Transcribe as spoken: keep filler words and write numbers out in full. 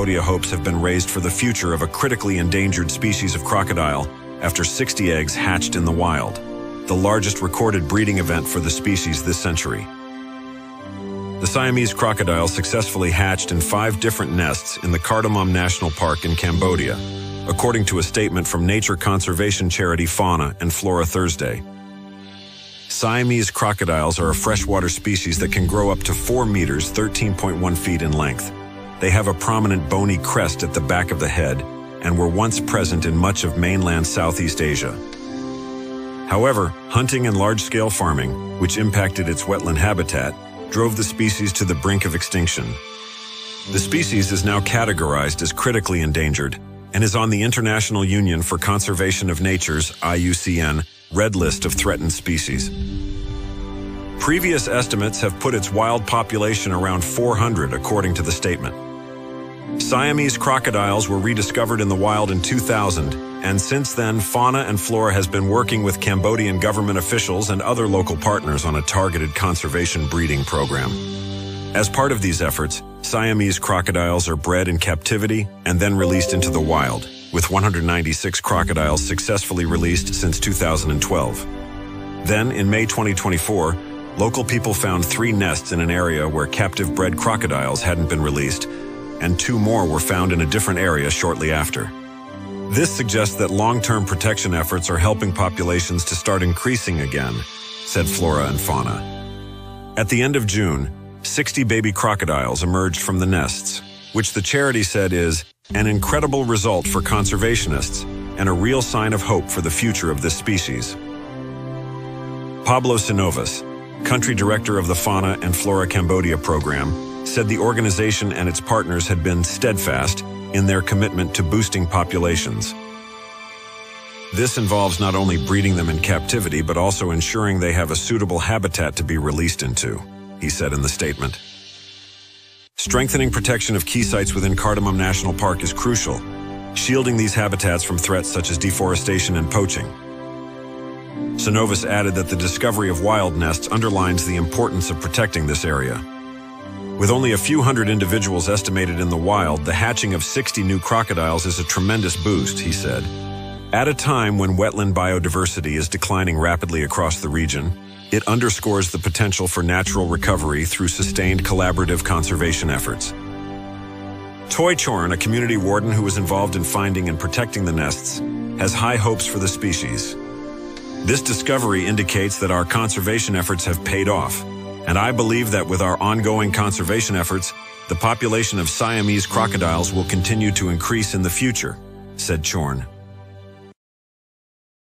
Cambodia hopes have been raised for the future of a critically endangered species of crocodile after sixty eggs hatched in the wild, the largest recorded breeding event for the species this century. The Siamese crocodile successfully hatched in five different nests in the Cardamom National Park in Cambodia, according to a statement from nature conservation charity Fauna and Flora Thursday. Siamese crocodiles are a freshwater species that can grow up to four meters, thirteen point one feet in length. They have a prominent bony crest at the back of the head and were once present in much of mainland Southeast Asia. However, hunting and large-scale farming, which impacted its wetland habitat, drove the species to the brink of extinction. The species is now categorized as critically endangered and is on the International Union for Conservation of Nature's I U C N Red List of Threatened Species. Previous estimates have put its wild population around four hundred, according to the statement. Siamese crocodiles were rediscovered in the wild in two thousand, and since then, Fauna and Flora has been working with Cambodian government officials and other local partners on a targeted conservation breeding program. As part of these efforts, Siamese crocodiles are bred in captivity and then released into the wild, with one hundred ninety-six crocodiles successfully released since two thousand twelve. Then, in May twenty twenty-four, local people found three nests in an area where captive-bred crocodiles hadn't been released, and two more were found in a different area shortly after. This suggests that long-term protection efforts are helping populations to start increasing again, said Flora and Fauna. At the end of June, sixty baby crocodiles emerged from the nests, which the charity said is an incredible result for conservationists and a real sign of hope for the future of this species. Pablo Sinovas, country director of the Fauna and Flora Cambodia program, said the organization and its partners had been steadfast in their commitment to boosting populations. This involves not only breeding them in captivity, but also ensuring they have a suitable habitat to be released into, he said in the statement. Strengthening protection of key sites within Cardamom National Park is crucial, shielding these habitats from threats such as deforestation and poaching. Sinovas added that the discovery of wild nests underlines the importance of protecting this area. With only a few hundred individuals estimated in the wild, the hatching of sixty new crocodiles is a tremendous boost, he said. At a time when wetland biodiversity is declining rapidly across the region, it underscores the potential for natural recovery through sustained collaborative conservation efforts. Toy Chorn, a community warden who was involved in finding and protecting the nests, has high hopes for the species. This discovery indicates that our conservation efforts have paid off, and I believe that with our ongoing conservation efforts, the population of Siamese crocodiles will continue to increase in the future, said Chorn.